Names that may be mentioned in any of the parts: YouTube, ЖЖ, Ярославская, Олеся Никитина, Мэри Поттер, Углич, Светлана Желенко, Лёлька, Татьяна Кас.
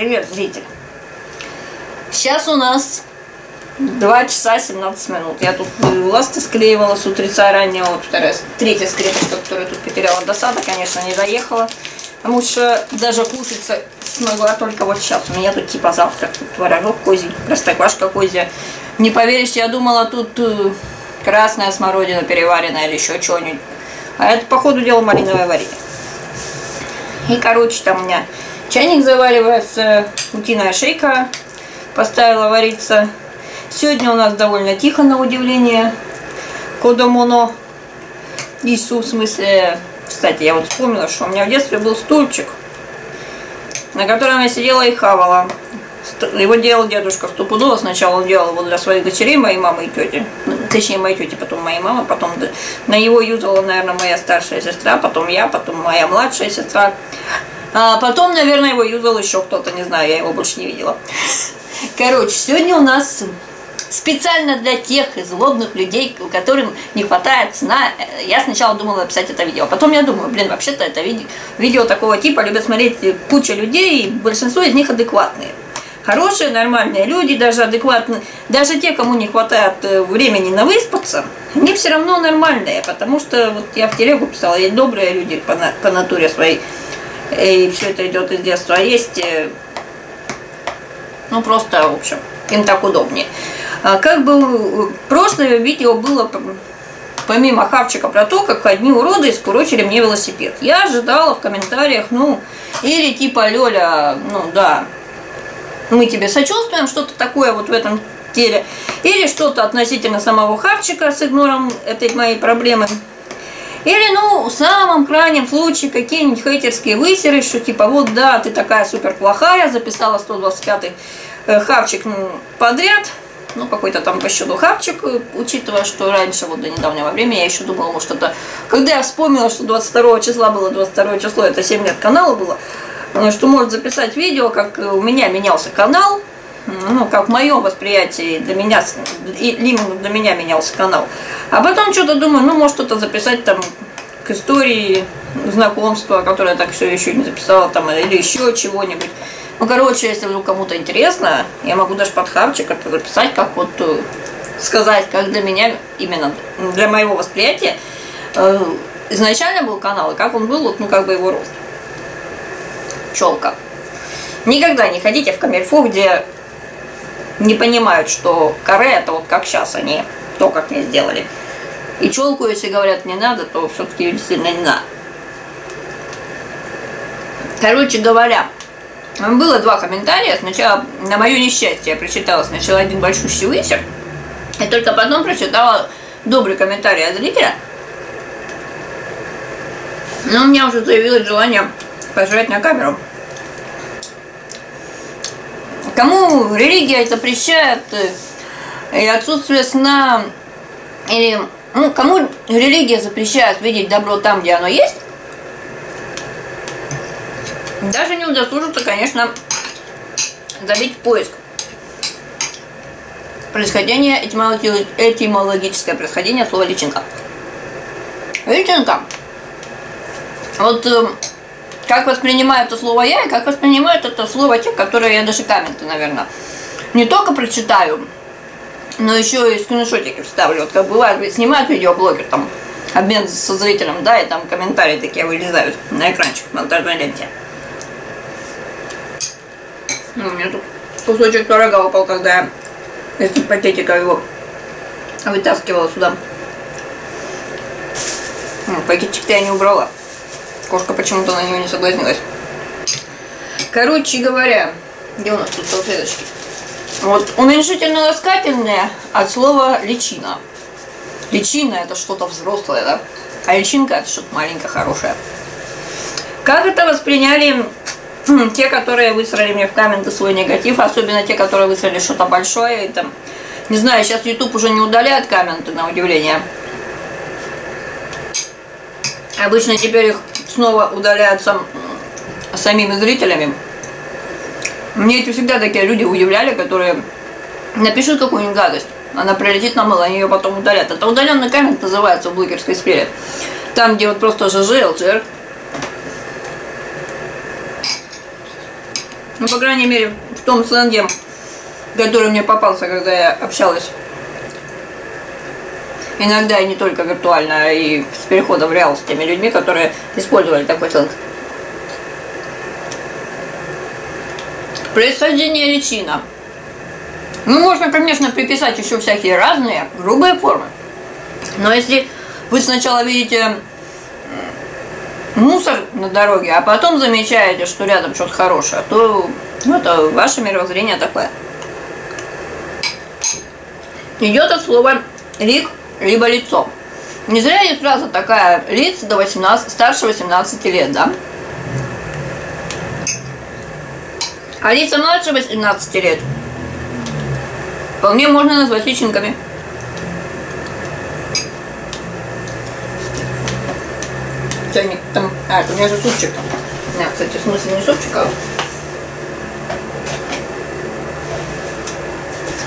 Привет, зритель. Сейчас у нас 2 часа 17 минут. Я тут ласты склеивала с утреца раннего. Вот третья скрепочка, которую тут потеряла. Досада, конечно, не доехала. Потому что даже кушаться смогла только вот сейчас. У меня тут типа завтрак. Тут творожок козий, простоквашка козья. Не поверишь, я думала, тут красная смородина переваренная или еще что-нибудь. А это, походу, дело малиновое варенье. И, короче, там у меня чайник заваривается, утиная шейка поставила вариться. Сегодня у нас довольно тихо, на удивление. Кодомоно. Ису, в смысле... Кстати, я вот вспомнила, что у меня в детстве был стульчик, на котором я сидела и хавала. Его делал дедушка стопудово. Сначала он делал его для своих дочерей, моей мамы и тети. Точнее, моей тети, потом моей мамы. Потом на его юзала, наверное, моя старшая сестра. Потом я, потом моя младшая сестра. А потом, наверное, его юзал еще кто-то. Не знаю, я его больше не видела. Короче, сегодня у нас специально для тех злобных людей, которым не хватает сна. Я сначала думала написать это видео. Потом я думаю, блин, вообще-то это видео такого типа любят смотреть куча людей. И большинство из них адекватные. Хорошие, нормальные люди, даже адекватные, даже те, кому не хватает времени на выспаться, они все равно нормальные, потому что вот я в телегу писала, есть добрые люди по натуре своей, и все это идет из детства, а есть, ну просто, в общем, им так удобнее. Как бы прошлое видео было, помимо хавчика, про то, как одни уроды испорочили мне велосипед. Я ожидала в комментариях, ну, или типа, Лёля, ну да, мы тебе сочувствуем, что-то такое вот в этом теле. Или что-то относительно самого хавчика с игнором этой моей проблемы. Или, ну, в самом крайнем случае, какие-нибудь хейтерские высеры, что типа, вот да, ты такая супер плохая, записала 125-й хавчик подряд. Ну, какой-то там по счету хавчик, учитывая, что раньше, вот до недавнего времени, я еще думала, может это... Когда я вспомнила, что 22 числа было 22 число, это 7 лет канала было, что может записать видео, как у меня менялся канал, ну, как в моем восприятии для меня менялся канал. А потом что-то думаю, ну, может что-то записать там к истории знакомства, которое я так все еще не записала, там, или еще чего-нибудь. Ну, короче, если кому-то интересно, я могу даже под хавчик это записать, как вот сказать, как для меня, именно для моего восприятия, изначально был канал, и как он был, ну, как бы его рост. Пчелка. Никогда не ходите в коммерфу, где не понимают, что каре это вот как сейчас, а не то, как мне сделали. И челку, если говорят не надо, то все-таки ее действительно не надо. Короче говоря, было 2 комментария. Сначала, на мое несчастье, я прочитала сначала один большущий высер, и только потом прочитала добрый комментарий от зрителя. Но у меня уже заявилось желание пожрать на камеру. Кому религия запрещает и отсутствие сна, или, ну, кому религия запрещает видеть добро там, где оно есть, даже не удосужится, конечно, забить поиск. Происхождение, этимологическое происхождение слова личинка. Личинка. Вот как воспринимаю это слово я, и как воспринимают это слово те, которые я даже комменты, наверное, не только прочитаю, но еще и скриншотики вставлю. Вот как бывает, снимают видеоблогер, там, обмен со зрителем, да, и там комментарии такие вылезают на экранчик, на монтажной ленте. Ну, у меня тут кусочек творога упал, когда я из пакетика его вытаскивала сюда. Пакетик-то я не убрала. Кошка почему-то на него не согласилась. Короче говоря, где у нас тут салфеточки? Вот уменьшительно-ласкательное от слова личина. Личина это что-то взрослое, да? А личинка это что-то маленькое, хорошее. Как это восприняли те, которые высрали мне в комменты свой негатив, особенно те, которые высрали что-то большое, и там, не знаю, сейчас YouTube уже не удаляет комменты, на удивление. Обычно теперь их снова удаляются самими зрителями. Мне эти всегда такие люди удивляли, которые напишут какую-нибудь гадость. Она прилетит на мыло, они ее потом удалят. Это удаленный коммент называется в блогерской сфере. Там, где вот просто ЖЖ, ЛЖР. Ну, по крайней мере, в том сленге, который мне попался, когда я общалась. Иногда и не только виртуально, а и с перехода в реал с теми людьми, которые использовали такой сленг. Происхождение личина. Ну, можно, конечно, приписать еще всякие разные грубые формы. Но если вы сначала видите мусор на дороге, а потом замечаете, что рядом что-то хорошее, то ну, это ваше мировоззрение такое. Идет от слова лик, либо лицо. Не зря есть фраза такая: лиц до 18, старше 18 лет, да? А лица младше 18 лет вполне можно назвать личинками. Чайник там. А, это у меня же супчик. Да, кстати, в смысле не супчик, а...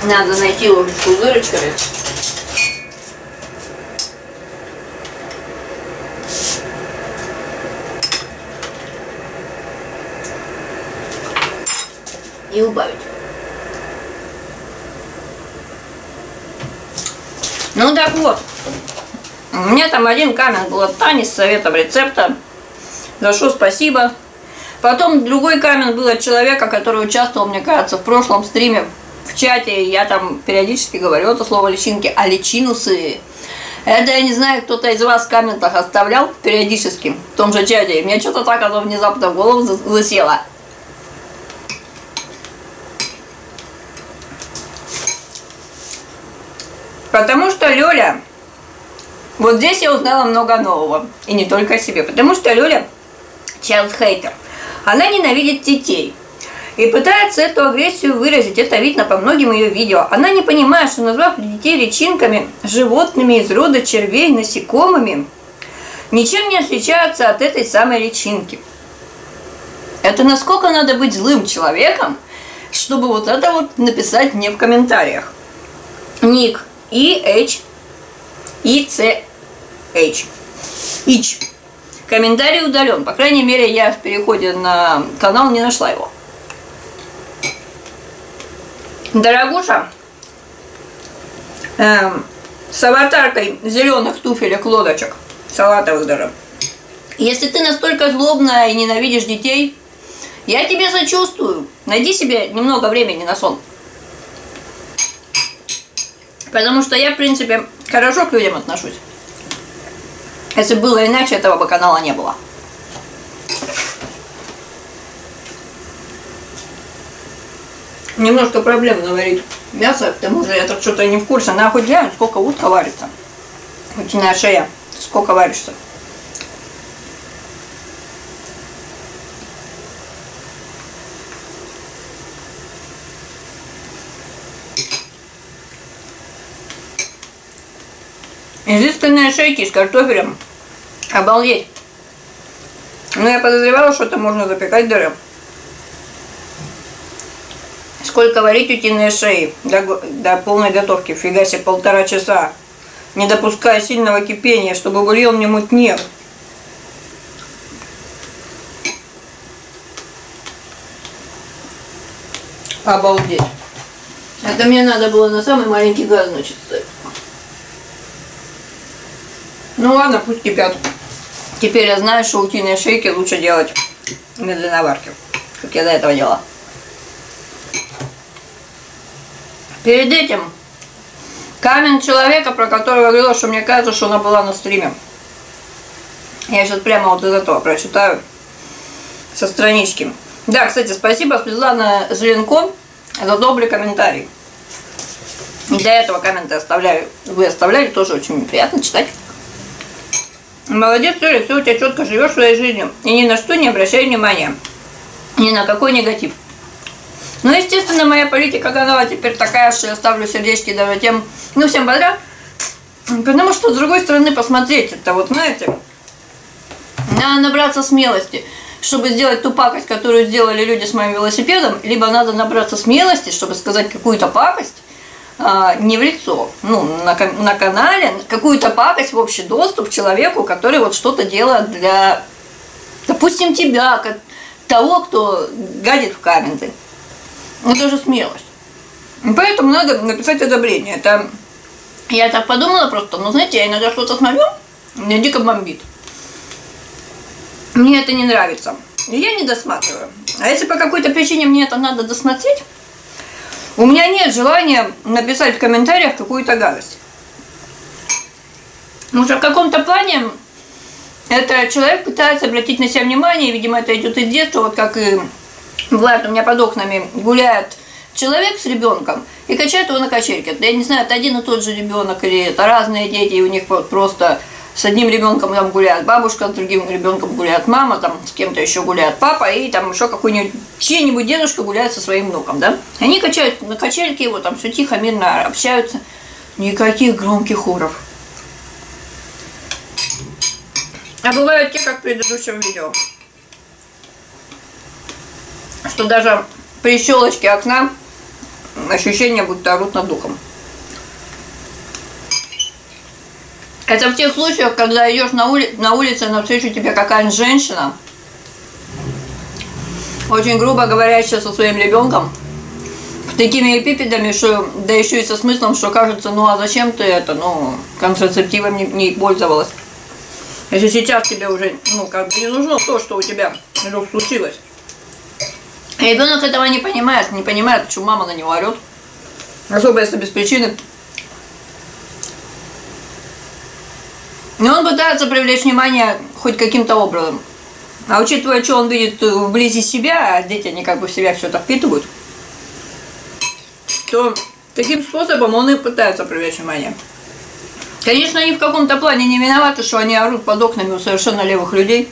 Надо найти ложечку дырочкой. И убавить. Ну так вот. У меня там один камень был от Тани с советом рецепта. За что спасибо. Потом другой камень был от человека, который участвовал, мне кажется, в прошлом стриме в чате. Я там периодически говорю это слово личинки, а личинусы. Это, я не знаю, кто-то из вас в комментах оставлял периодически в том же чате. И мне что-то так оно внезапно в голову засело. Потому что Лёля... Вот здесь я узнала много нового. И не только о себе. Потому что Лёля child-hater. Она ненавидит детей. И пытается эту агрессию выразить. Это видно по многим ее видео. Она не понимает, что, назвав детей личинками, животными из рода червей, насекомыми, ничем не отличаются от этой самой личинки. Это насколько надо быть злым человеком, чтобы вот это вот написать мне в комментариях. Ник ICH. Ич. Комментарий удален. По крайней мере, я в переходе на канал не нашла его. Дорогуша, с аватаркой зеленых туфелек, лодочек, салатовых даже. Если ты настолько злобная и ненавидишь детей, я тебе сочувствую. Найди себе немного времени на сон. Потому что я, в принципе, хорошо к людям отношусь. Если было иначе, этого бы канала не было. Немножко проблемно варить мясо, к тому же я тут что-то не в курсе. Она хоть глянь, сколько утка варится. Утиная шея. Сколько варишься. Изысканные шейки с картофелем. Обалдеть. Но я подозревала, что это можно запекать даже. Сколько варить утиные шеи до полной готовки? Фига себе, 1,5 часа. Не допуская сильного кипения, чтобы бульон не мутнел. Обалдеть. Это мне надо было на самый маленький газ, значит, ставить. Ну ладно, пусть кипят. Теперь я знаю, что утиные шейки лучше делать в медленноварке, как я до этого делала. Перед этим камень человека, про которого я говорила, что мне кажется, что она была на стриме. Я сейчас прямо вот из этого прочитаю со странички. Да, кстати, спасибо, Светлана Желенко, за добрый комментарий. И до этого комменты оставляю. Вы оставляли, тоже очень приятно читать. Молодец, Лёля, все у тебя четко, живешь своей жизнью. И ни на что не обращай внимания. Ни на какой негатив. Ну, естественно, моя политика канала теперь такая, что я ставлю сердечки даже тем, ну, всем подряд. Потому что, с другой стороны, посмотреть это, вот, знаете, надо набраться смелости, чтобы сделать ту пакость, которую сделали люди с моим велосипедом, либо надо набраться смелости, чтобы сказать какую-то пакость, не в лицо, ну, на канале, какую-то пакость в общий доступ человеку, который вот что-то делает для, допустим, тебя, того, кто гадит в комменты. Это же смелость. Поэтому надо написать одобрение. Это... Я так подумала просто, ну знаете, я иногда что-то смотрю, меня дико бомбит. Мне это не нравится. И я не досматриваю. А если по какой-то причине мне это надо досмотреть, у меня нет желания написать в комментариях какую-то гадость. Потому что в каком-то плане это человек пытается обратить на себя внимание, и, видимо, это идет из детства, вот как и бывает у меня под окнами гуляет человек с ребенком и качает его на качельке. Я не знаю, это один и тот же ребенок или это разные дети, и у них просто с одним ребенком там гуляет бабушка, с другим ребенком гуляет мама, там с кем-то еще гуляет папа, и там еще какой-нибудь чей-нибудь дедушка гуляет со своим внуком, да? Они качают на качельке его, там все тихо, мирно общаются, никаких громких хоров. А бывают те, как в предыдущем видео, что даже при щелочке окна ощущение, будто орут над духом. Это в тех случаях, когда идешь на улице, навстречу тебе какая-нибудь женщина, очень грубо говорящая со своим ребенком, с такими эпипедами, что, да еще и со смыслом, что кажется, ну а зачем ты это, ну, контрацептивом не пользовалась. Если сейчас тебе уже, ну, как бы не нужно то, что у тебя вдруг случилось. Ребенок этого не понимает, почему мама на него орет. Особо если без причины. И он пытается привлечь внимание хоть каким-то образом. А учитывая, что он видит вблизи себя, а дети, они как бы в себя все это впитывают, то таким способом он и пытается привлечь внимание. Конечно, они в каком-то плане не виноваты, что они орут под окнами у совершенно левых людей,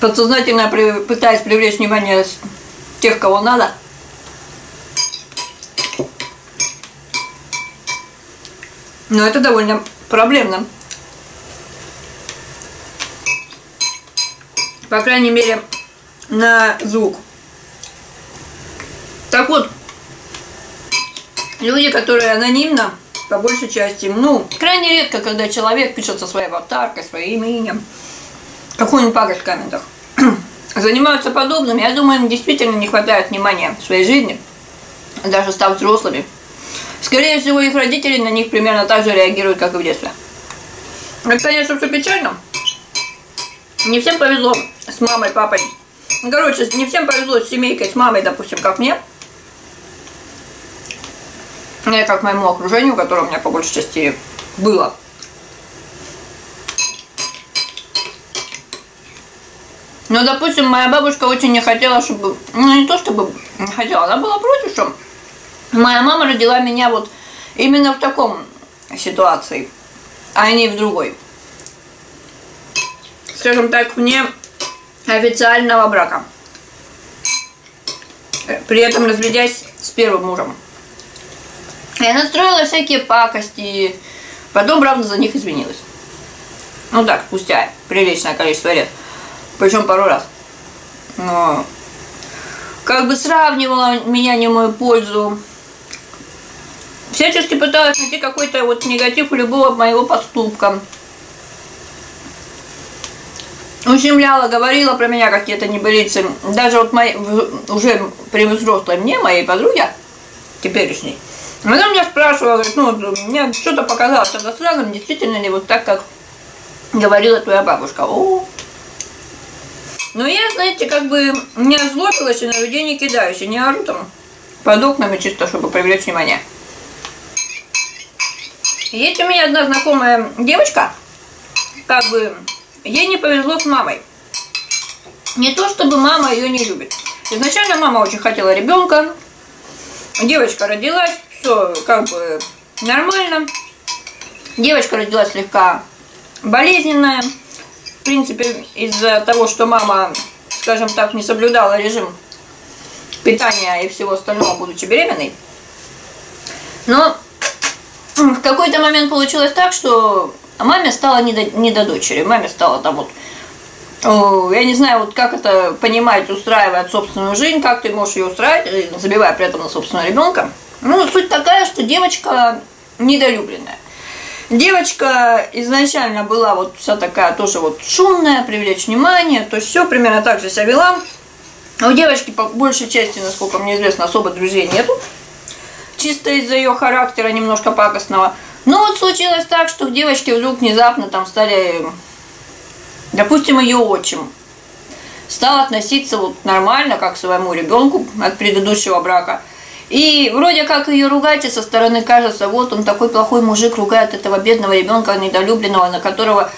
подсознательно пытаясь привлечь внимание тех, кого надо. Но это довольно проблемно. По крайней мере, на звук. Так вот, люди, которые анонимно, по большей части, ну, крайне редко, когда человек пишет со своей аватаркой, своим именем, какую-нибудь пакость в комментах, занимаются подобным. Я думаю, им действительно не хватает внимания в своей жизни, даже став взрослыми. Скорее всего, их родители на них примерно так же реагируют, как и в детстве. Это, конечно, все печально. Не всем повезло с мамой, папой. Короче, не всем повезло с семейкой, с мамой, допустим, как мне. Я как моему окружению, которое у меня по большей части было. Но, допустим, моя бабушка очень не хотела, чтобы... Ну, не то чтобы не хотела, она была против, что моя мама родила меня вот именно в таком ситуации, а не в другой. Скажем так, вне официального брака. При этом разведясь с первым мужем. И она строила всякие пакости, потом, правда, за них извинилась. Ну так, спустя приличное количество лет. Причем пару раз. Но как бы сравнивала меня не в мою пользу. Всячески пыталась найти какой-то вот негатив у любого моего поступка. Ущемляла, говорила про меня какие-то небылицы. Даже вот моей, уже при взрослой мне, моей подруге, теперешней, она меня спрашивала, говорит, ну, мне что-то показалось тогда странным, действительно ли вот так, как говорила твоя бабушка. О. Но я, знаете, как бы не озлобилась и на людей не кидаюсь, и не ору там под окнами, чисто чтобы привлечь внимание. Есть у меня одна знакомая девочка, как бы ей не повезло с мамой. Не то чтобы мама ее не любит. Изначально мама очень хотела ребенка, девочка родилась. Все как бы нормально. Девочка родилась слегка болезненная. В принципе, из-за того, что мама, скажем так, не соблюдала режим питания и всего остального, будучи беременной. Но в какой-то момент получилось так, что маме стало не до дочери. Маме стало там вот... Я не знаю, вот как это понимать, устраивать собственную жизнь, как ты можешь ее устраивать, забивая при этом на собственного ребенка. Ну, суть такая, что девочка недолюбленная. Девочка изначально была вот вся такая тоже вот шумная, привлечь внимание, то все примерно так же себя вела. А у девочки, по большей части, насколько мне известно, особо друзей нету. Чисто из-за ее характера немножко пакостного. Но вот случилось так, что к девочке вдруг внезапно там стали, допустим, ее отчим стал относиться вот нормально, как к своему ребенку от предыдущего брака. И вроде как ее ругать, и со стороны кажется, вот он такой плохой мужик, ругает этого бедного ребенка, недолюбленного, на которого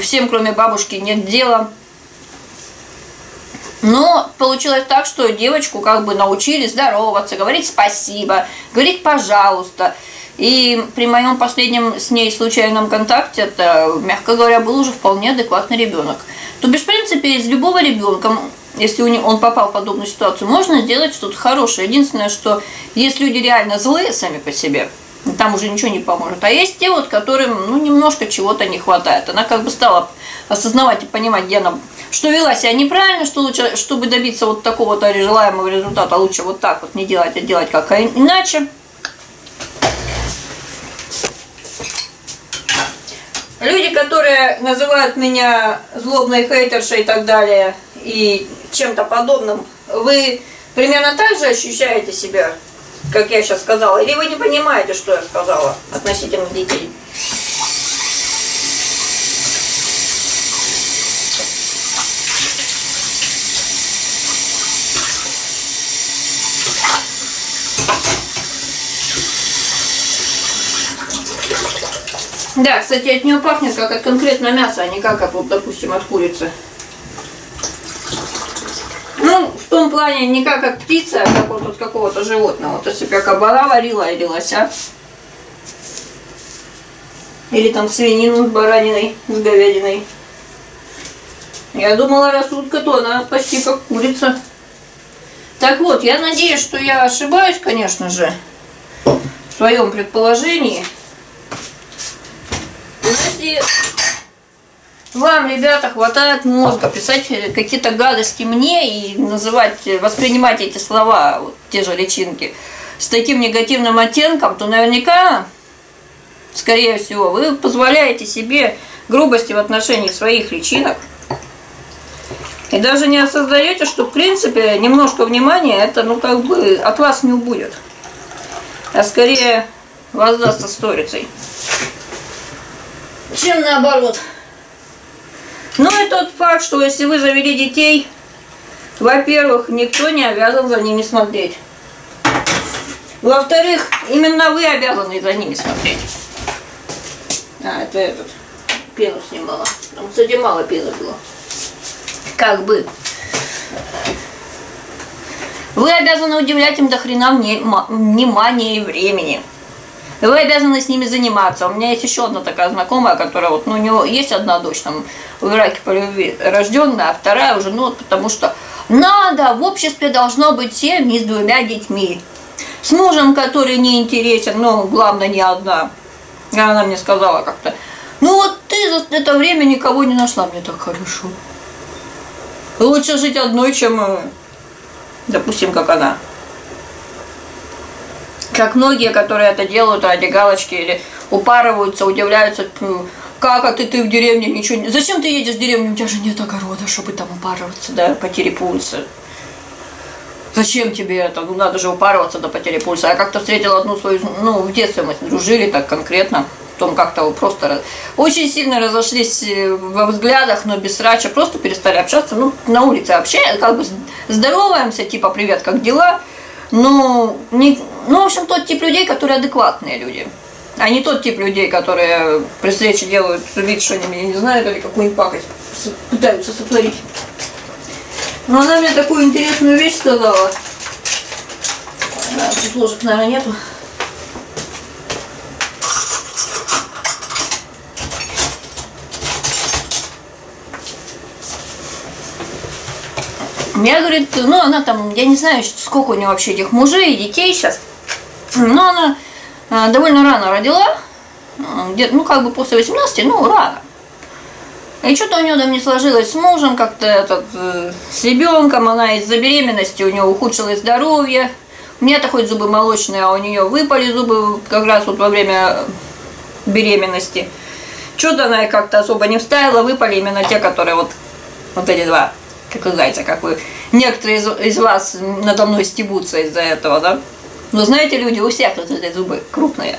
всем, кроме бабушки, нет дела. Но получилось так, что девочку как бы научили здороваться, говорить спасибо, говорить пожалуйста. И при моем последнем с ней случайном контакте, это, мягко говоря, был уже вполне адекватный ребенок. То бишь, в принципе, из любого ребенка, если он попал в подобную ситуацию, можно сделать что-то хорошее. Единственное, что есть люди реально злые сами по себе, там уже ничего не поможет. А есть те, вот, которым ну, немножко чего-то не хватает. Она как бы стала осознавать и понимать, где она, что вела себя неправильно, что лучше, чтобы добиться вот такого-то желаемого результата, лучше вот так вот не делать, а делать как иначе. Люди, которые называют меня злобной хейтершей и так далее, и чем-то подобным, вы примерно так же ощущаете себя, как я сейчас сказала? Или вы не понимаете, что я сказала относительно детей? Да, кстати, от нее пахнет как от конкретного мяса, а не как от, вот, допустим, от курицы. Ну, в том плане, не как от птицы, а как вот от какого-то животного. Вот если бы я кабана варила или лося. Или там свинину с бараниной, с говядиной. Я думала, раз утка, то она почти как курица. Так вот, я надеюсь, что я ошибаюсь, конечно же, в своем предположении. Если вам, ребята, хватает мозга писать какие-то гадости мне и называть, воспринимать эти слова, вот те же личинки, с таким негативным оттенком, то наверняка, скорее всего, вы позволяете себе грубости в отношении своих личинок. И даже не осознаете, что, в принципе, немножко внимания, это, ну, как бы, от вас не убудет. А скорее воздастся сторицей, чем наоборот. Ну и тот факт, что если вы завели детей, во-первых, никто не обязан за ними смотреть. Во-вторых, именно вы обязаны за ними смотреть. А, это этот. Пену снимала. Там, кстати, мало пены было. Как бы. Вы обязаны уделять им до хрена внимания и времени. Вы обязаны с ними заниматься. У меня есть еще одна такая знакомая, которая вот, ну, у него есть одна дочь там в Ираке по любви рожденная, а вторая уже, ну вот потому что надо, в обществе должно быть семьи с двумя детьми. С мужем, который не интересен, но главное не одна. И она мне сказала как-то, ну вот ты за это время никого не нашла, мне так хорошо. Лучше жить одной, чем, допустим, как она. Как многие, которые это делают ради галочки или упарываются, удивляются, как, а ты в деревне ничего не... Зачем ты едешь в деревню, у тебя же нет огорода, чтобы там упарываться, да, потери пульса. Зачем тебе это? Ну, надо же упарываться до потери пульса. Я как-то встретила одну свою... Ну, в детстве мы дружили так конкретно. Потом как-то просто... Очень сильно разошлись во взглядах, но без срача. Просто перестали общаться. Ну, на улице общаемся, как бы здороваемся, типа, привет, как дела? Ну, не... ну, в общем, тот тип людей, которые адекватные люди, а не тот тип людей, которые при встрече делают вид, что они меня не знают, или какую-нибудь пакость пытаются сотворить. Но она мне такую интересную вещь сказала. Да, тут ложек, наверное, нету. Я, говорит, ну она там, я не знаю, сколько у нее вообще этих мужей и детей сейчас, но она довольно рано родила, где-то, ну как бы после 18, ну рано. И что-то у нее там не сложилось с мужем, как-то этот, с ребенком, она из-за беременности, у нее ухудшилось здоровье. У меня-то хоть зубы молочные, а у нее выпали зубы как раз вот во время беременности. Что-то она как-то особо не вставила, выпали именно те, которые вот эти два. как знаете, какой. Некоторые из вас надо мной стебутся из-за этого, да? Но знаете, люди, у всех вот эти зубы крупные.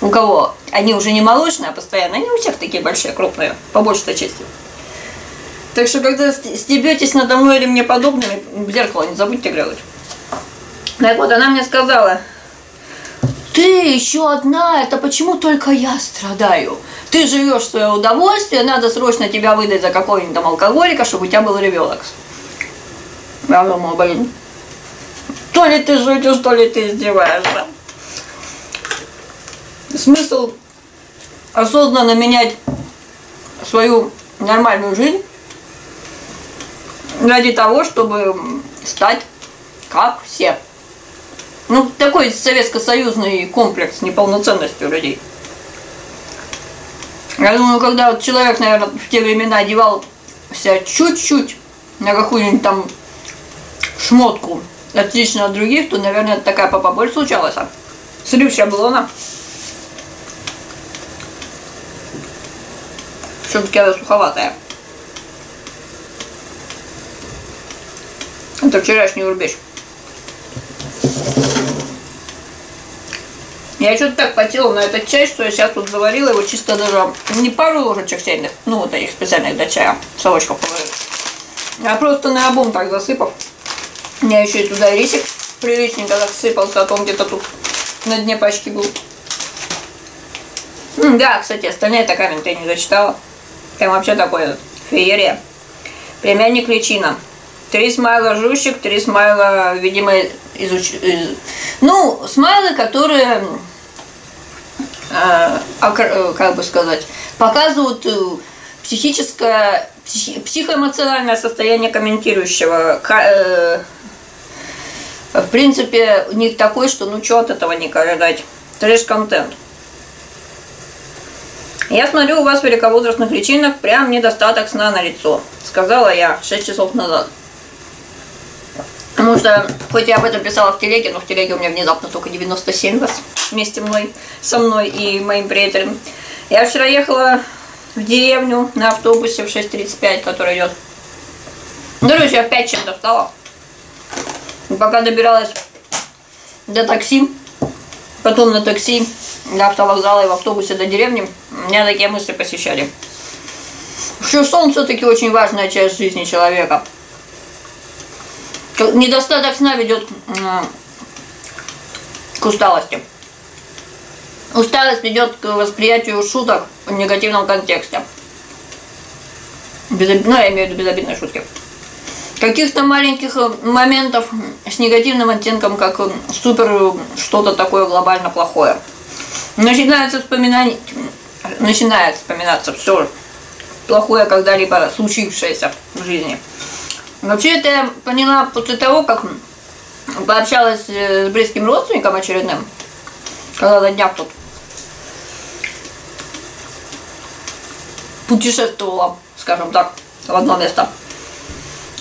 У кого они уже не молочные, а постоянно, они у всех такие большие, крупные, по большей части. Так что, когда стебетесь надо мной или мне подобными, в зеркало не забудьте глянуть. Так вот, она мне сказала: ты еще одна, это почему только я страдаю? Ты живешь в свое удовольствие, надо срочно тебя выдать за какого-нибудь там алкоголика, чтобы у тебя был ребенок. Я думаю, блин, то ли ты шутишь, то ли ты издеваешься. Смысл осознанно менять свою нормальную жизнь ради того, чтобы стать как все. Ну, такой советско-союзный комплекс неполноценности у людей. Я думаю, когда вот человек, наверное, в те времена одевался чуть-чуть на какую-нибудь там шмотку, отлично от других, то, наверное, такая поболь случалась. Слив шаблона. Все-таки она суховатая. Это вчерашний рубеж. Я что-то так потела на этот чай, что я сейчас тут заварила его чисто даже не пару ложечек чайных, ну вот этих специальных для чая, совочков положила, а просто наобум так засыпав. У меня еще и туда рисик приличненько так сыпался, а то он где-то тут на дне пачки был. Да, кстати, остальные комменты я не зачитала. Там вообще такое феерия. Племянник личина. 3 смайла жущих, 3 смайла, видимо, ну, смайлы, которые, как бы сказать, показывают психическое, психоэмоциональное состояние комментирующего. В принципе, у них такой, что ну чё от этого не ожидать. Трэш-контент. Я смотрю, у вас великовозрастных личинок прям недостаток сна на лицо, сказала я 6 часов назад. Потому что, хоть я об этом писала в телеге, но в телеге у меня внезапно только 97 раз вместе со мной и моим приятелем. Я вчера ехала в деревню на автобусе в 6:35, который идет. Короче, я в 5 чем-то встала. И пока добиралась до такси, потом на такси до автовокзала и в автобусе до деревни, меня такие мысли посещали. Что сон все-таки очень важная часть жизни человека. Недостаток сна ведет к усталости. Усталость ведет к восприятию шуток в негативном контексте. Ну, я имею в виду безобидные шутки. Каких-то маленьких моментов с негативным оттенком, как супер что-то такое глобально плохое. Начинает вспоминаться все плохое, когда-либо случившееся в жизни. Вообще, это я поняла после того, как пообщалась с близким родственником очередным, когда на днях тут путешествовала, скажем так, в одно место.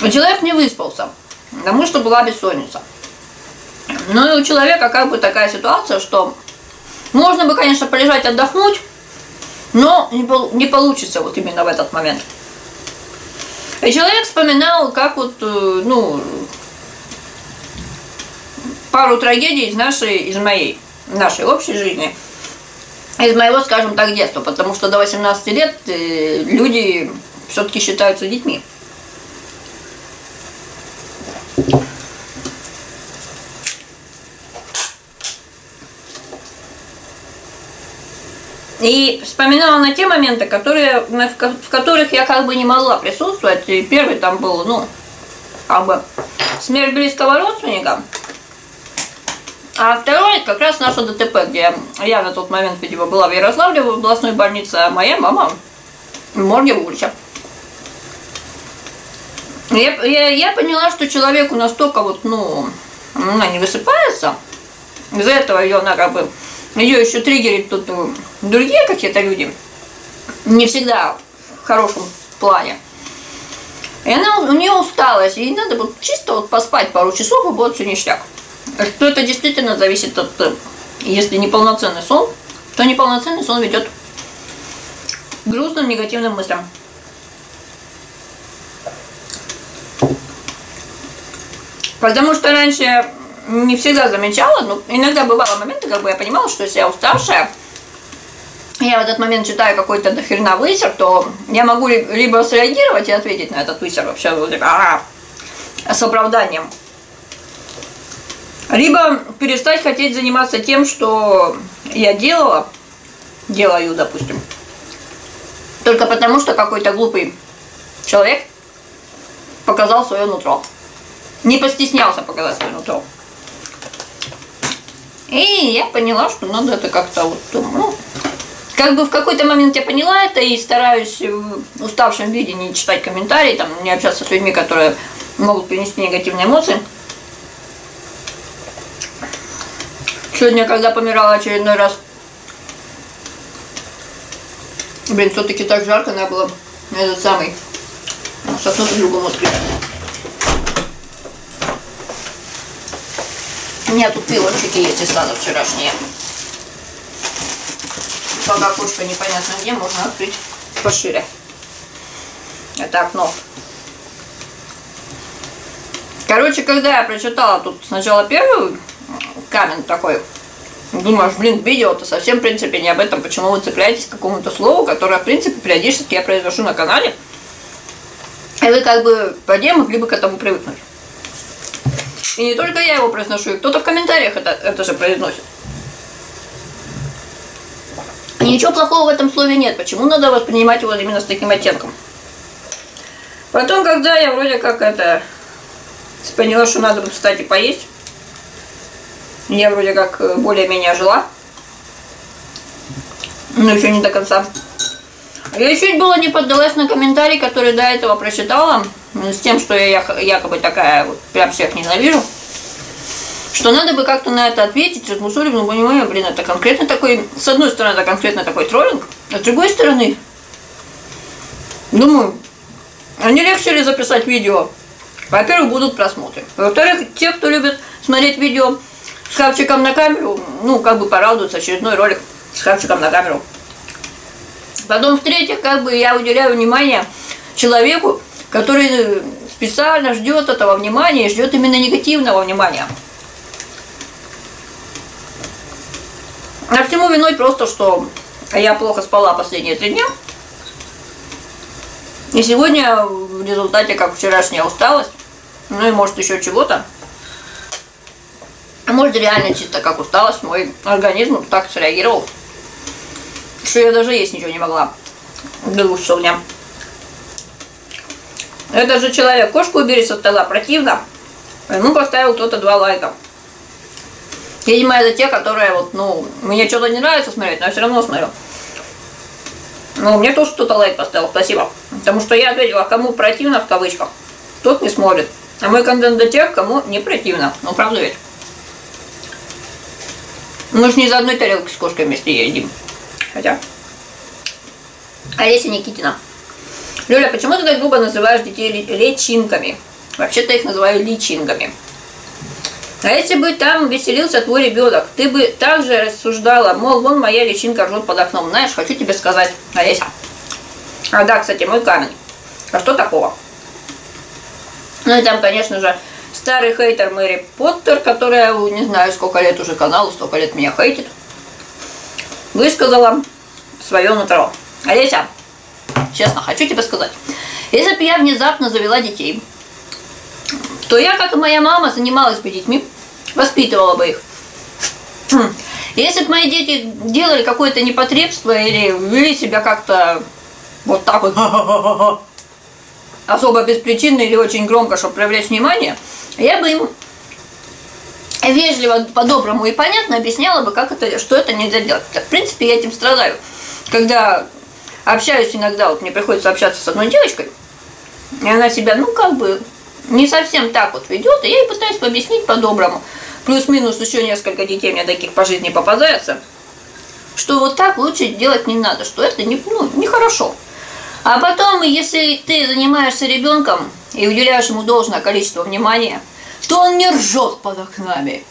И человек не выспался, потому что была бессонница. Ну и у человека как бы такая ситуация, что можно бы, конечно, полежать отдохнуть, но не получится вот именно в этот момент. И человек вспоминал, как вот, ну, пару трагедий из нашей общей жизни, из моего, скажем так, детства, потому что до 18 лет люди все-таки считаются детьми. И вспоминала на те моменты, в которых я как бы не могла присутствовать. И первый там был, ну, как бы смерть близкого родственника. А второй как раз наше ДТП, где я на тот момент, видимо, была в Ярославле, в областной больнице, а моя мама в морге в Угличе. Я поняла, что человеку настолько вот, ну, она не высыпается. Из-за этого ее она как бы... Ее еще триггерит тут другие какие-то люди, не всегда в хорошем плане. И она, у нее усталость, ей надо вот чисто вот поспать пару часов, и будет все ништяк. Что это действительно зависит от... Если неполноценный сон, то неполноценный сон ведет к грустным, негативным мыслям. Потому что раньше не всегда замечала, но иногда бывало моменты, как бы я понимала, что если я уставшая, я в этот момент читаю какой-то дохерна высер, то я могу либо среагировать и ответить на этот высер вообще вот, с оправданием, либо перестать хотеть заниматься тем, что я делаю, допустим, только потому, что какой-то глупый человек показал свое нутро. Не постеснялся показать свое нутро. И я поняла, что надо это как-то вот, ну, как бы в какой-то момент я поняла это и стараюсь в уставшем виде не читать комментарии, там, не общаться с людьми, которые могут принести негативные эмоции. Сегодня, когда помирала очередной раз, блин, все-таки так жарко, надо было этот самый сосну по-другому открыть. У меня тут пилочки есть из сада вчерашние. Пока кошка непонятно где, можно открыть пошире. Это окно. Короче, когда я прочитала тут сначала первую, камень такой, думаешь, блин, видео-то совсем в принципе не об этом, почему вы цепляетесь к какому-то слову, которое в принципе периодически я произношу на канале, и вы как бы по идее могли бы к этому привыкнуть. И не только я его произношу, и кто-то в комментариях это же произносит. И ничего плохого в этом слове нет, почему надо воспринимать его именно с таким оттенком. Потом, когда я вроде как это поняла, что надо бы, кстати, поесть, я вроде как более-менее жила, но еще не до конца. Я чуть было не поддалась на комментарий, который до этого прочитала, с тем, что я якобы такая, вот, прям всех ненавижу, что надо бы как-то на это ответить, размусолить, ну, понимаю, блин, это конкретно такой, с одной стороны, это конкретно такой троллинг, а с другой стороны, думаю, а не легче ли записать видео? Во-первых, будут просмотры. Во-вторых, те, кто любит смотреть видео с хавчиком на камеру, ну, как бы порадуется, очередной ролик с хавчиком на камеру. Потом, в-третьих, как бы я уделяю внимание человеку, который специально ждет этого внимания и ждет именно негативного внимания. А всему виной просто, что я плохо спала последние 3 дня. И сегодня в результате, как вчерашняя усталость, ну и может еще чего-то, а может реально чисто как усталость, мой организм так среагировал, что я даже есть ничего не могла до 2 часов дня. Это же человек, кошку убери со стола, противно. Ему поставил кто-то 2 лайка. Видимо, это те, которые вот, ну, мне что-то не нравится смотреть, но я все равно смотрю. Ну, мне тоже кто-то лайк поставил, спасибо. Потому что я ответила, кому противно, в кавычках, тот не смотрит. А мой контент для тех, кому не противно. Ну, правда ведь? Мы же не из одной тарелки с кошкой вместе едим. Хотя. Олеся Никитина. Лёля, почему ты так грубо называешь детей личинками? Вообще-то их называю личинками. А если бы там веселился твой ребенок, ты бы также рассуждала, мол, вон моя личинка ржет под окном. Знаешь, хочу тебе сказать, Олеся. А да, кстати, мой камень. А что такого? Ну и там, конечно же, старый хейтер Мэри Поттер, которая, не знаю, сколько лет уже каналу, столько лет меня хейтит, высказала свое нутро. Олеся, честно, хочу тебе сказать, если бы я внезапно завела детей, то я, как и моя мама, занималась бы детьми, воспитывала бы их. Если бы мои дети делали какое-то непотребство или вели себя как-то вот так вот, особо беспричинно или очень громко, чтобы привлечь внимание, я бы им вежливо, по-доброму и понятно объясняла бы, как это, что это нельзя делать. В принципе, я этим страдаю. Когда общаюсь иногда, вот мне приходится общаться с одной девочкой, и она себя, ну, как бы не совсем так вот ведет, и я ей пытаюсь объяснить по-доброму. Плюс-минус еще несколько детей мне таких по жизни попадается, что вот так лучше делать не надо, что это не, ну, нехорошо. А потом, если ты занимаешься ребенком и уделяешь ему должное количество внимания, то он не ржет под окнами.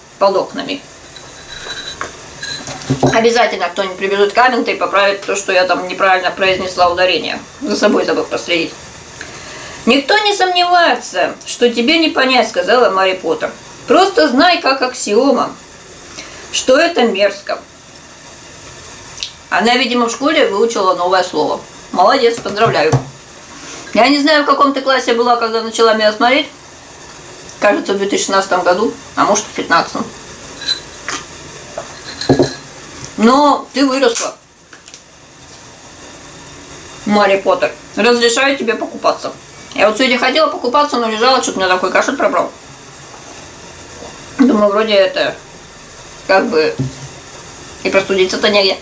Обязательно кто-нибудь прибежит в комменты и поправит то, что я там неправильно произнесла ударение. За собой забыл последить. «Никто не сомневается, что тебе не понять», — сказала Мэри Поттер. «Просто знай, как аксиома, что это мерзко». Она, видимо, в школе выучила новое слово. Молодец, поздравляю. Я не знаю, в каком ты классе была, когда начала меня смотреть. Кажется, в 2016 году, а может, в 2015. Но ты выросла, Мэри Поттер. Разрешаю тебе покупаться. Я вот сегодня хотела покупаться, но лежала, что-то меня такой кашель пробрал. Думаю, вроде это как бы и простудиться-то негде.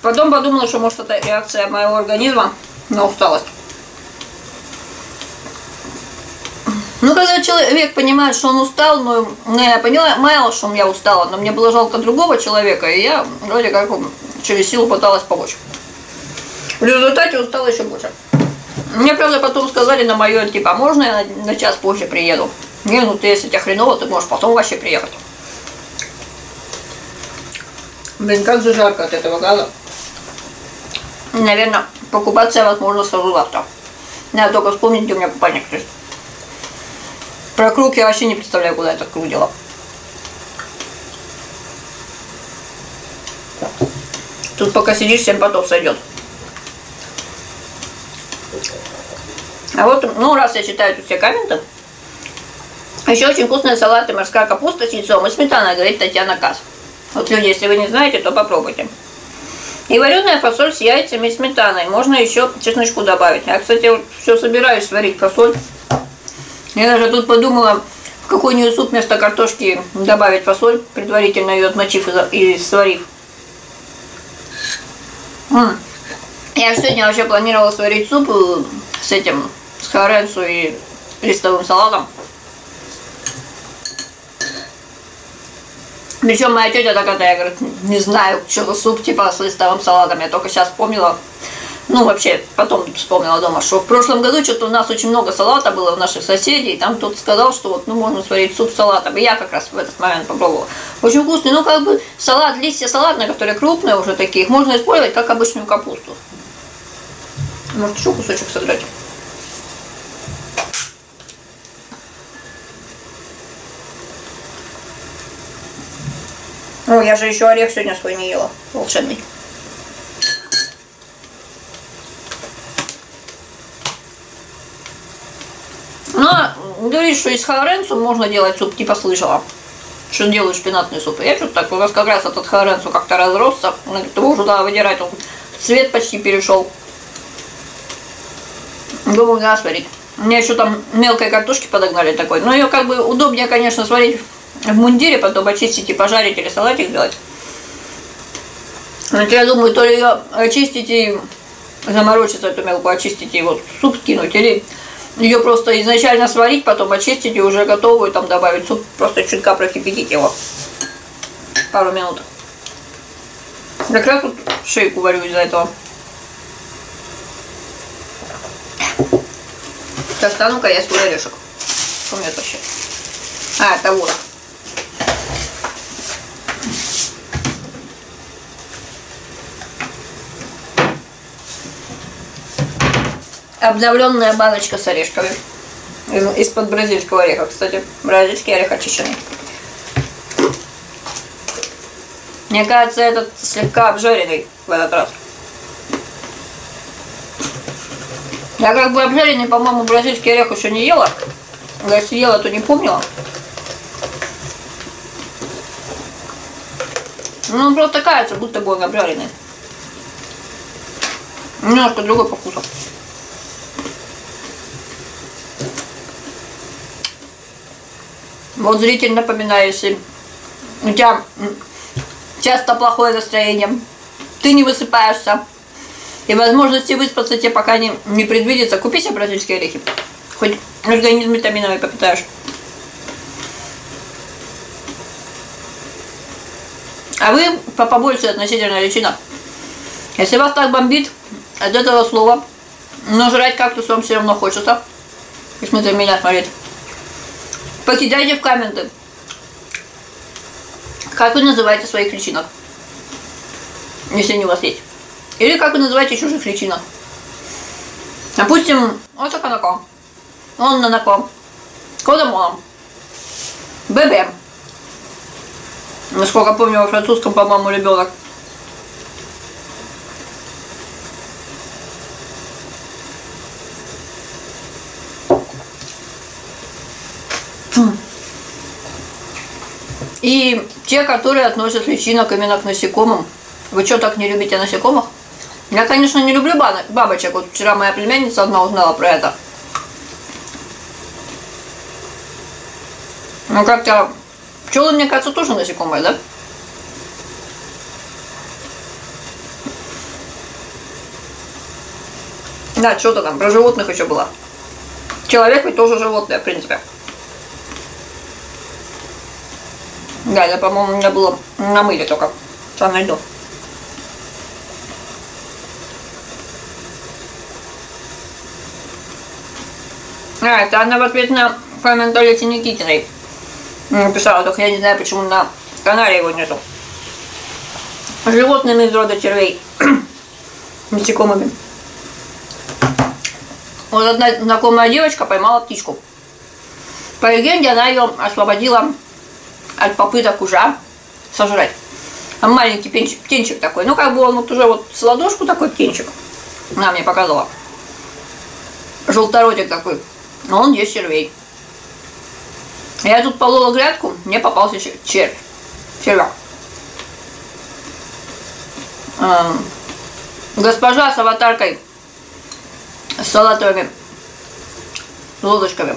Потом подумала, что может это реакция моего организма на усталость. Ну, когда человек понимает, что он устал, ну, я понимала, что я устала, но мне было жалко другого человека, и я вроде как через силу пыталась помочь. В результате устала еще больше. Мне, правда, потом сказали на мое, типа, можно я на час позже приеду? Не, ну ты, если тебе хреново, ты можешь потом вообще приехать. Блин, как же жарко от этого газа. Наверное, покупаться я, возможно, сразу завтра. Надо только вспомнить, где у меня купальник лежит. Про круг я вообще не представляю, куда этот круг дела. Тут пока сидишь, всем потом сойдет. А вот, ну, раз я читаю тут все комменты, еще очень вкусные салаты, морская капуста с яйцом и сметаной, говорит Татьяна Кас. Вот, люди, если вы не знаете, то попробуйте. И вареная фасоль с яйцами и сметаной. Можно еще чесночку добавить. Я, кстати, все собираюсь сварить фасоль. Я даже тут подумала, в какой-нибудь суп вместо картошки добавить фасоль, предварительно ее отмочив и сварив. Я сегодня вообще планировала сварить суп с этим, с хоренцо и листовым салатом. Причем моя тетя такая, я говорю, не знаю, что за суп типа с листовым салатом. Я только сейчас вспомнила. Ну, вообще, потом вспомнила дома, что в прошлом году что-то у нас очень много салата было у наших соседей, и там кто-то сказал, что вот, ну, можно сварить суп с салатом, и я как раз в этот момент попробовала. Очень вкусный, ну, как бы салат, листья салатные, которые крупные уже такие, их можно использовать как обычную капусту. Может, еще кусочек содрать? О, я же еще орех сегодня свой не ела, волшебный. Она говорит, что из хоренцо можно делать суп, типа слышала, что делают шпинатный суп. Я что-то так, у нас как раз этот хоренцо как-то разросся, его уже надо выдирать, он цвет почти перешел. Думаю, надо сварить. У меня еще там мелкой картошки подогнали такой, но ее как бы удобнее, конечно, сварить в мундире, потом очистить и пожарить или салатик делать. Вот я думаю, то ли ее очистить и заморочиться, эту мелкую очистить и вот суп скинуть, или... ее просто изначально сварить, потом очистить и уже готовую там добавить суп, просто чутка прокипятить его. Пару минут. Как раз тут шейку варю из-за этого. Достану-ка я свой орешек. Что у меня вообще? А, это вот. Обновленная баночка с орешками. Из-под бразильского ореха, кстати. Бразильский орех очищенный. Мне кажется, этот слегка обжаренный в этот раз. Я как бы обжаренный, по-моему, бразильский орех еще не ела. Если ела, то не помнила. Ну, он просто кажется, будто бы он обжаренный. Немножко другой по вкусу. Вот, зритель, напоминаю, если у тебя часто плохое настроение, ты не высыпаешься, и возможности выспаться тебе пока не предвидится, купи себе бразильские орехи. Хоть организм витаминами попитаешь. А вы побольше относительно личинок. Если вас так бомбит от этого слова, но жрать кактус вам все равно хочется. Посмотрите меня, смотреть. Покидайте в комменты, как вы называете своих личинок, если они у вас есть. Или как вы называете чужих личинок. Допустим, вот так онако. Он нанако. Кодомолом. Бебе. Насколько помню, во французском, по-моему, ребенок. И те, которые относят личинок именно к насекомым. Вы что, так не любите насекомых? Я, конечно, не люблю бабочек. Вот вчера моя племянница одна узнала про это. Ну как-то... Пчелы, мне кажется, тоже насекомые, да? Да, что-то там про животных еще было. Человек ведь тоже животное, в принципе. Да, это, по-моему, у меня было на мыле только. Сейчас найду. А, это она в ответ на коммент Олеси Никитиной написала, только я не знаю, почему на канале его нету. Животными из рода червей. Насекомыми. Вот одна знакомая девочка поймала птичку. По легенде, она ее освободила от попыток ужа сожрать. Там маленький птенчик такой. Ну, как бы он вот уже вот с ладошку такой птенчик. Она мне показала. Желторотик такой. Но он ест червей. Я тут полола грядку, мне попался червь. Червяк. Госпожа с аватаркой. С салатовыми лодочками.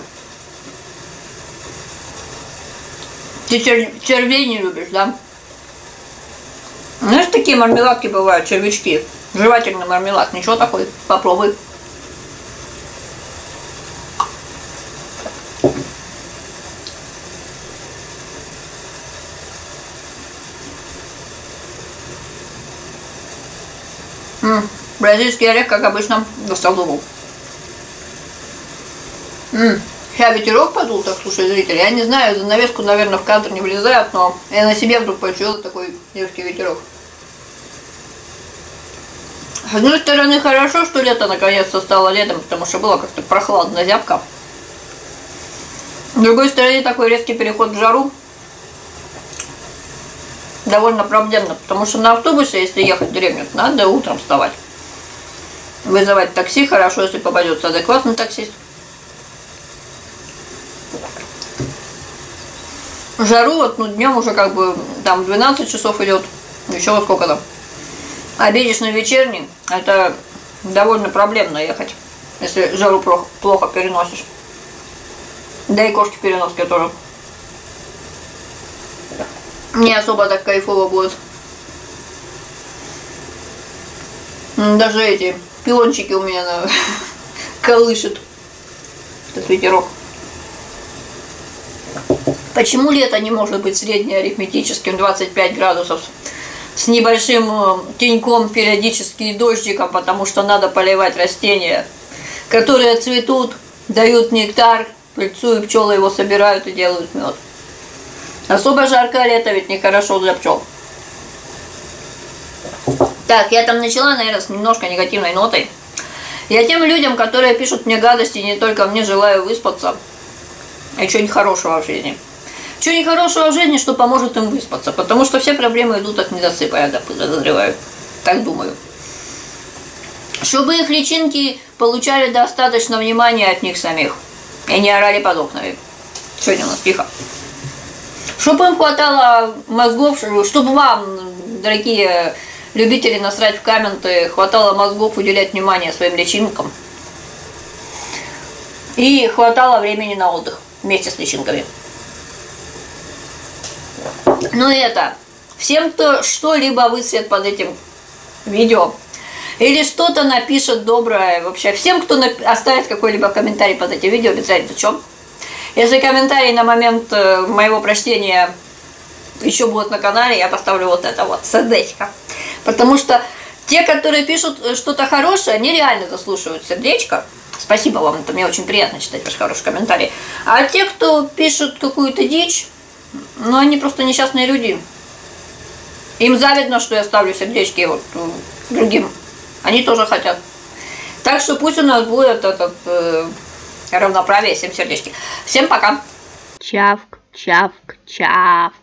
Ты червей не любишь, да? Знаешь, такие мармеладки бывают, червячки. Жевательный мармелад. Ничего такой. Попробуй. Бразильский орех, как обычно, достал лугу. Сейчас ветерок подул, так, слушай, зритель, я не знаю, занавеску, наверное, в кадр не влезает, но я на себе вдруг почуяла такой легкий ветерок. С одной стороны, хорошо, что лето наконец-то стало летом, потому что было как-то прохладно, зябко. С другой стороны, такой резкий переход в жару довольно проблемно, потому что на автобусе, если ехать в деревню, надо утром вставать. Вызывать такси хорошо, если попадется адекватный таксист. Жару, вот, ну, днем уже как бы там 12 часов идет, еще вот сколько там. Обедишный вечерний, это довольно проблемно ехать, если жару плохо переносишь. Да и кошки переноски тоже. Не особо так кайфово будет. Даже эти пилончики у меня колышет этот ветерок. Почему лето не может быть среднеарифметическим 25 градусов с небольшим теньком, периодически и дождиком, потому что надо поливать растения, которые цветут, дают нектар, пыльцу, и пчелы его собирают и делают мед. Особо жаркое лето ведь нехорошо для пчел. Так, я там начала, наверное, с немножко негативной нотой. Я тем людям, которые пишут мне гадости, не только мне, желаю выспаться. И чего-нибудь хорошего в жизни. Чего-нибудь хорошего в жизни, что поможет им выспаться. Потому что все проблемы идут от недосыпа, я подозреваю. Так думаю. Чтобы их личинки получали достаточно внимания от них самих. И не орали под окнами. Сегодня у нас тихо. Чтобы им хватало мозгов, чтобы вам, дорогие любители насрать в комменты, хватало мозгов уделять внимание своим личинкам. И хватало времени на отдых вместе с личинками. Ну и это. Всем, кто что-либо высвет под этим видео. Или что-то напишет доброе вообще. Всем, кто оставит какой-либо комментарий под этим видео, обязательно чем. Если комментарий на момент моего прочтения еще будет на канале, я поставлю вот это вот сердечко. Потому что те, которые пишут что-то хорошее, они реально заслушивают сердечко. Спасибо вам, это мне очень приятно читать ваши хорошие комментарии. А те, кто пишут какую-то дичь, ну они просто несчастные люди. Им завидно, что я ставлю сердечки вот другим. Они тоже хотят. Так что пусть у нас будет этот равноправие, 7 сердечки. Всем пока. Чавк, чавк, чавк.